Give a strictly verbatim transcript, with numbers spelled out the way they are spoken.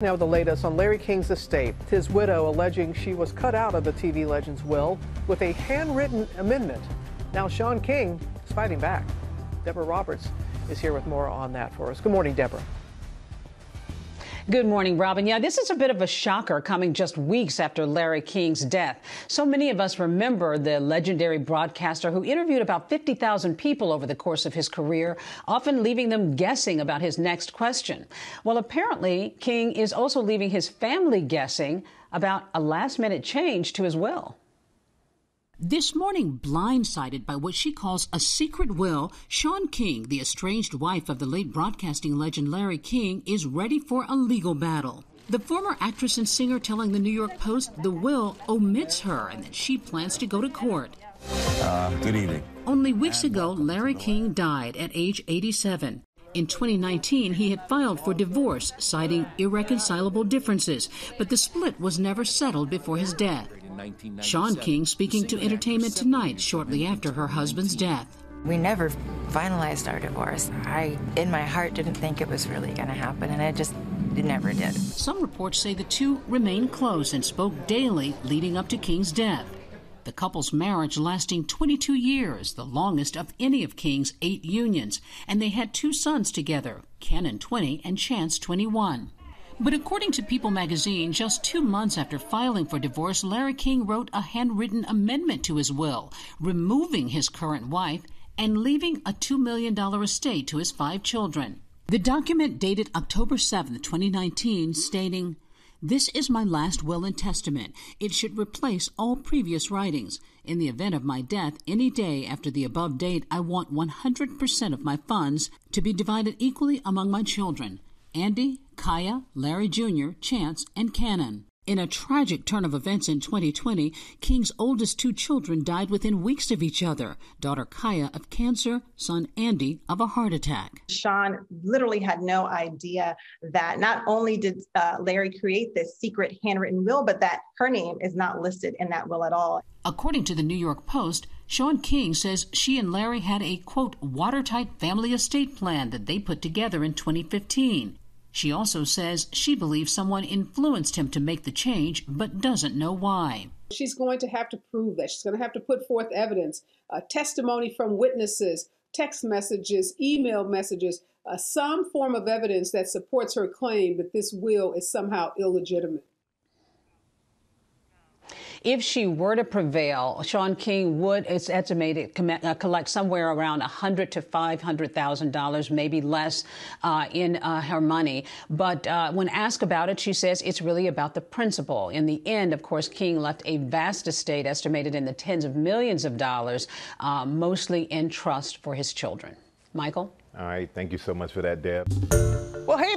Now the latest on Larry King's estate, his widow alleging she was cut out of the T V legend's will with a handwritten amendment. Now Shawn King is fighting back. Deborah Roberts is here with more on that for us. Good morning, Deborah. Good morning, Robin. Yeah, this is a bit of a shocker coming just weeks after Larry King's death. So many of us remember the legendary broadcaster who interviewed about fifty thousand people over the course of his career, often leaving them guessing about his next question. Well, apparently, King is also leaving his family guessing about a last-minute change to his will. This morning, blindsided by what she calls a secret will, Shawn King, the estranged wife of the late broadcasting legend Larry King, is ready for a legal battle. The former actress and singer telling the New York Post the will omits her and that she plans to go to court. Uh, good evening. Only weeks ago, Larry King died at age eighty-seven. In twenty nineteen, he had filed for divorce, citing irreconcilable differences, but the split was never settled before his death. Shawn King speaking to Entertainment Tonight shortly after her husband's death. We never finalized our divorce. I, in my heart, didn't think it was really going to happen, and I just it never did. Some reports say the two remained close and spoke daily leading up to King's death. The couple's marriage lasting twenty-two years, the longest of any of King's eight unions, and they had two sons together, Cannon twenty and Chance twenty-one. But according to People Magazine, just two months after filing for divorce, Larry King wrote a handwritten amendment to his will, removing his current wife and leaving a two million dollars estate to his five children. The document dated October seventh, twenty nineteen, stating, "This is my last will and testament. It should replace all previous writings. In the event of my death, any day after the above date, I want one hundred percent of my funds to be divided equally among my children. Andy, Kaya, Larry Junior, Chance, and Cannon." In a tragic turn of events in twenty twenty, King's oldest two children died within weeks of each other, daughter Kaya of cancer, son Andy of a heart attack. Shawn literally had no idea that not only did uh, Larry create this secret handwritten will, but that her name is not listed in that will at all. According to the New York Post, Shawn King says she and Larry had a, quote, watertight family estate plan that they put together in twenty fifteen. She also says she believes someone influenced him to make the change, but doesn't know why. She's going to have to prove that. She's going to have to put forth evidence, uh, testimony from witnesses, text messages, email messages, uh, some form of evidence that supports her claim that this will is somehow illegitimate. If she were to prevail, Shawn King would, it's estimated, collect somewhere around one hundred thousand to five hundred thousand dollars, maybe less, uh, in uh, her money. But uh, when asked about it, she says it's really about the principle. In the end, of course, King left a vast estate estimated in the tens of millions of dollars, uh, mostly in trust for his children. Michael? All right. Thank you so much for that, Deb. Well, hey